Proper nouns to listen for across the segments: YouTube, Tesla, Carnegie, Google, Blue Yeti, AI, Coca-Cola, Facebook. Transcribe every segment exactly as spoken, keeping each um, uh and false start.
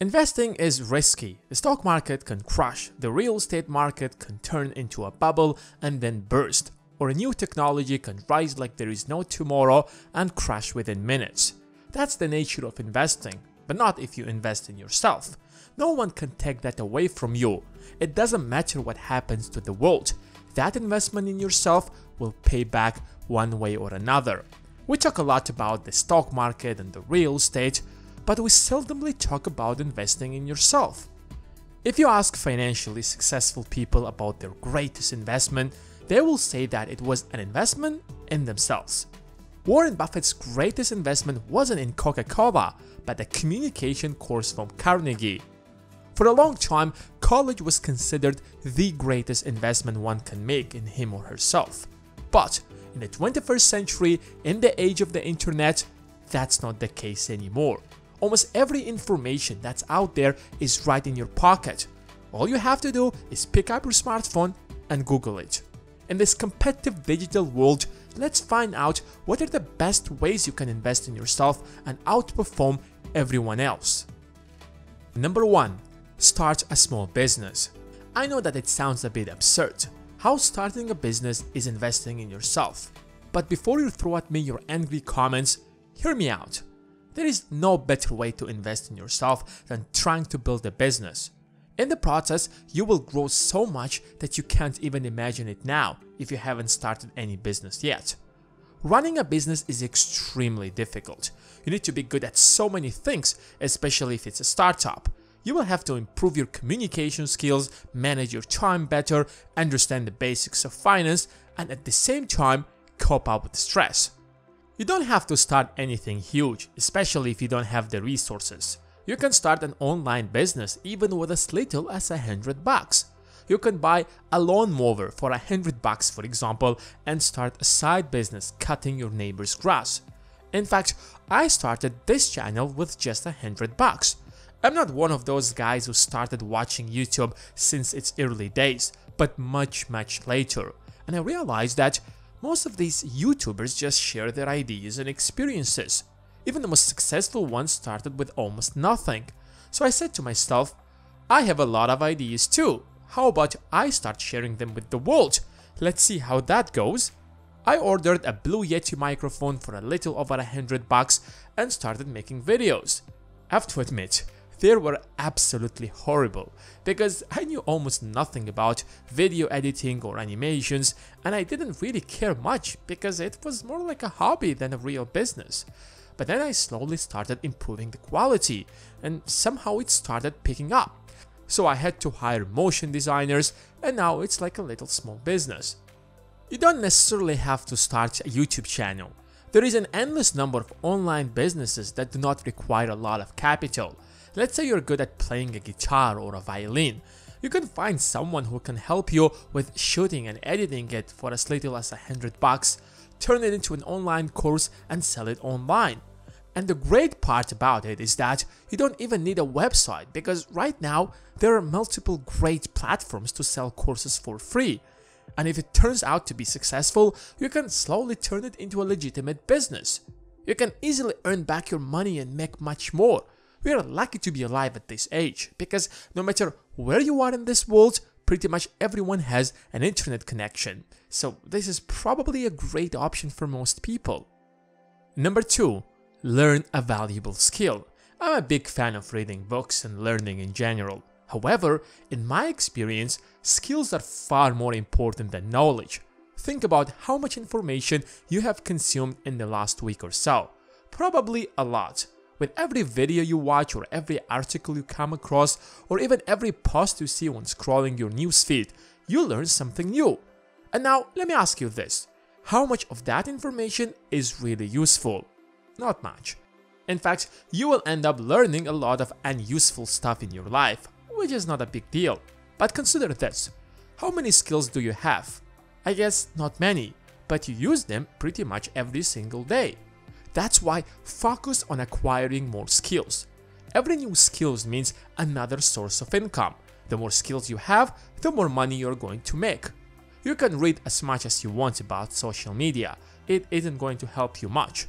Investing is risky. The stock market can crash, the real estate market can turn into a bubble and then burst, or a new technology can rise like there is no tomorrow and crash within minutes. That's the nature of investing, but not if you invest in yourself. No one can take that away from you. It doesn't matter what happens to the world. That investment in yourself will pay back one way or another. We talk a lot about the stock market and the real estate, but we seldomly talk about investing in yourself. If you ask financially successful people about their greatest investment, they will say that it was an investment in themselves. Warren Buffett's greatest investment wasn't in Coca-Cola, but a communication course from Carnegie. For a long time, college was considered the greatest investment one can make in him or herself. But in the twenty-first century, in the age of the internet, that's not the case anymore. Almost every information that's out there is right in your pocket. All you have to do is pick up your smartphone and Google it. In this competitive digital world, let's find out what are the best ways you can invest in yourself and outperform everyone else. Number one, start a small business. I know that it sounds a bit absurd. How starting a business is investing in yourself. But before you throw at me your angry comments, hear me out. There is no better way to invest in yourself than trying to build a business. In the process, you will grow so much that you can't even imagine it now if you haven't started any business yet. Running a business is extremely difficult. You need to be good at so many things, especially if it's a startup. You will have to improve your communication skills, manage your time better, understand the basics of finance, and at the same time, cope up with stress. You don't have to start anything huge, especially if you don't have the resources. You can start an online business even with as little as a hundred bucks. You can buy a lawn mower for a hundred bucks, for example, and start a side business cutting your neighbor's grass. In fact, I started this channel with just a hundred bucks. I'm not one of those guys who started watching YouTube since its early days, but much, much later. And I realized that most of these YouTubers just share their ideas and experiences. Even the most successful ones started with almost nothing. So I said to myself, I have a lot of ideas too. How about I start sharing them with the world? Let's see how that goes. I ordered a Blue Yeti microphone for a little over a hundred bucks and started making videos. I have to admit, they were absolutely horrible because I knew almost nothing about video editing or animations, and I didn't really care much because it was more like a hobby than a real business. But then I slowly started improving the quality, and somehow it started picking up. So I had to hire motion designers, and now it's like a little small business. You don't necessarily have to start a YouTube channel. There is an endless number of online businesses that do not require a lot of capital. Let's say you're good at playing a guitar or a violin. You can find someone who can help you with shooting and editing it for as little as a hundred bucks, turn it into an online course and sell it online. And the great part about it is that you don't even need a website, because right now there are multiple great platforms to sell courses for free. And if it turns out to be successful, you can slowly turn it into a legitimate business. You can easily earn back your money and make much more. We are lucky to be alive at this age, because no matter where you are in this world, pretty much everyone has an internet connection. So this is probably a great option for most people. Number two. Learn a valuable skill. I'm a big fan of reading books and learning in general. However, in my experience, skills are far more important than knowledge. Think about how much information you have consumed in the last week or so. Probably a lot. With every video you watch or every article you come across or even every post you see when scrolling your newsfeed, you learn something new. And now let me ask you this. How much of that information is really useful? Not much. In fact, you will end up learning a lot of unuseful stuff in your life, which is not a big deal. But consider this. How many skills do you have? I guess not many, but you use them pretty much every single day. That's why focus on acquiring more skills. Every new skills means another source of income. The more skills you have, the more money you're going to make. You can read as much as you want about social media. It isn't going to help you much.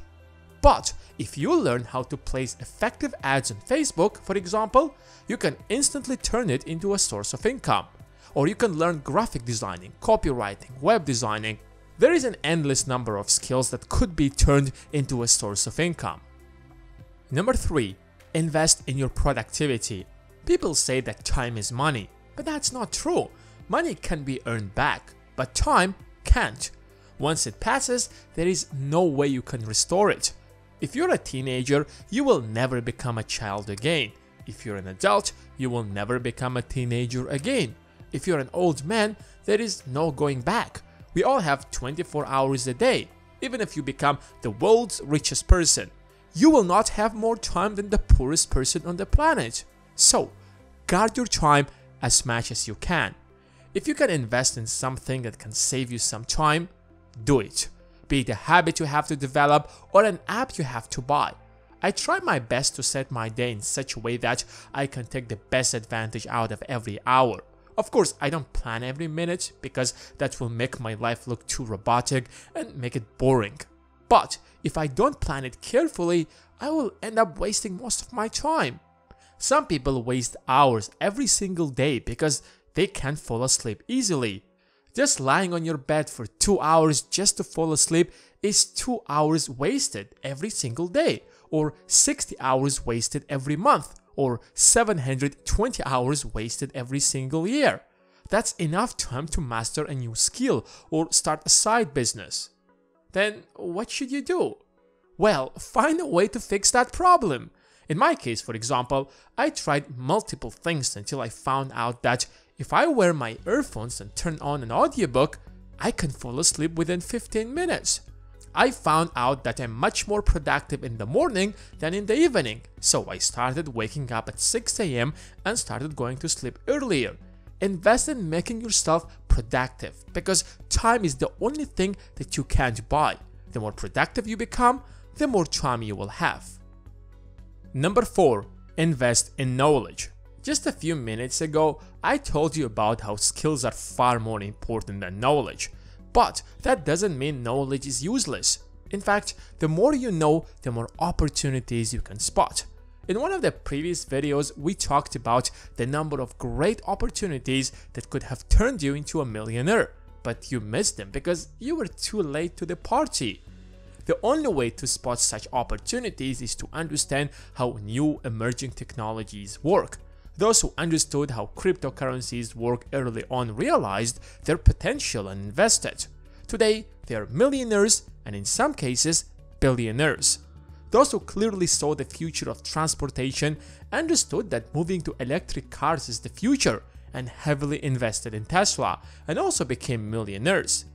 But if you learn how to place effective ads on Facebook, for example, you can instantly turn it into a source of income. Or you can learn graphic designing, copywriting, web designing. There is an endless number of skills that could be turned into a source of income. Number three, invest in your productivity. People say that time is money, but that's not true. Money can be earned back, but time can't. Once it passes, there is no way you can restore it. If you're a teenager, you will never become a child again. If you're an adult, you will never become a teenager again. If you're an old man, there is no going back. We all have twenty-four hours a day. Even if you become the world's richest person, you will not have more time than the poorest person on the planet. So, guard your time as much as you can. If you can invest in something that can save you some time, do it. Be it a habit you have to develop or an app you have to buy. I try my best to set my day in such a way that I can take the best advantage out of every hour. Of course, I don't plan every minute because that will make my life look too robotic and make it boring. But if I don't plan it carefully, I will end up wasting most of my time. Some people waste hours every single day because they can't fall asleep easily. Just lying on your bed for two hours just to fall asleep is two hours wasted every single day, or sixty hours wasted every month, or seven hundred twenty hours wasted every single year. That's enough time to master a new skill or start a side business. Then what should you do? Well, find a way to fix that problem. In my case, for example, I tried multiple things until I found out that if I wear my earphones and turn on an audiobook, I can fall asleep within fifteen minutes. I found out that I'm much more productive in the morning than in the evening, so I started waking up at six A M and started going to sleep earlier. Invest in making yourself productive, because time is the only thing that you can't buy. The more productive you become, the more time you will have. Number four. Invest in knowledge. Just a few minutes ago, I told you about how skills are far more important than knowledge. But that doesn't mean knowledge is useless. In fact, the more you know, the more opportunities you can spot. In one of the previous videos, we talked about the number of great opportunities that could have turned you into a millionaire, but you missed them because you were too late to the party. The only way to spot such opportunities is to understand how new emerging technologies work. Those who understood how cryptocurrencies work early on realized their potential and invested. Today, they are millionaires and in some cases, billionaires. Those who clearly saw the future of transportation understood that moving to electric cars is the future and heavily invested in Tesla and also became millionaires.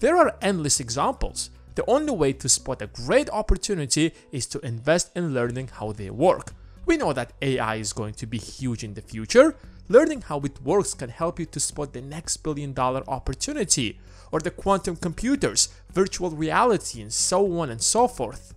There are endless examples. The only way to spot a great opportunity is to invest in learning how they work. We know that A I is going to be huge in the future. Learning how it works can help you to spot the next billion dollar opportunity, or the quantum computers, virtual reality, and so on and so forth.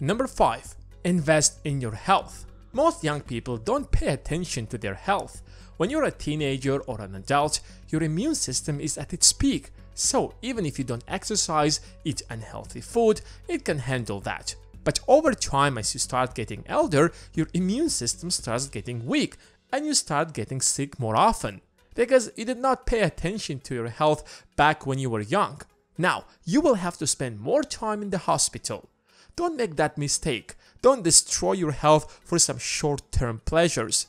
Number five. Invest in your health. Most young people don't pay attention to their health. When you're a teenager or an adult, your immune system is at its peak. So even if you don't exercise, eat unhealthy food, it can handle that. But over time, as you start getting older, your immune system starts getting weak and you start getting sick more often because you did not pay attention to your health back when you were young. Now, you will have to spend more time in the hospital. Don't make that mistake. Don't destroy your health for some short-term pleasures.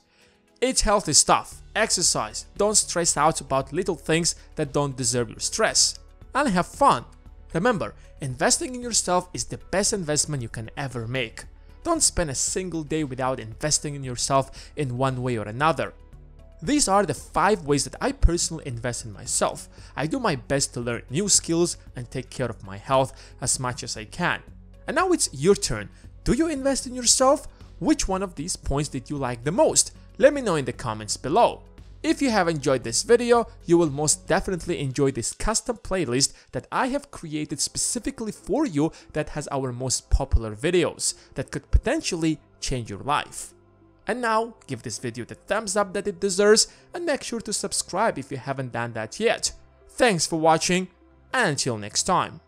Eat healthy stuff, exercise, don't stress out about little things that don't deserve your stress, and have fun. Remember, investing in yourself is the best investment you can ever make. Don't spend a single day without investing in yourself in one way or another. These are the five ways that I personally invest in myself. I do my best to learn new skills and take care of my health as much as I can. And now it's your turn. Do you invest in yourself? Which one of these points did you like the most? Let me know in the comments below. If you have enjoyed this video, you will most definitely enjoy this custom playlist that I have created specifically for you that has our most popular videos that could potentially change your life. And now, give this video the thumbs up that it deserves and make sure to subscribe if you haven't done that yet. Thanks for watching and until next time.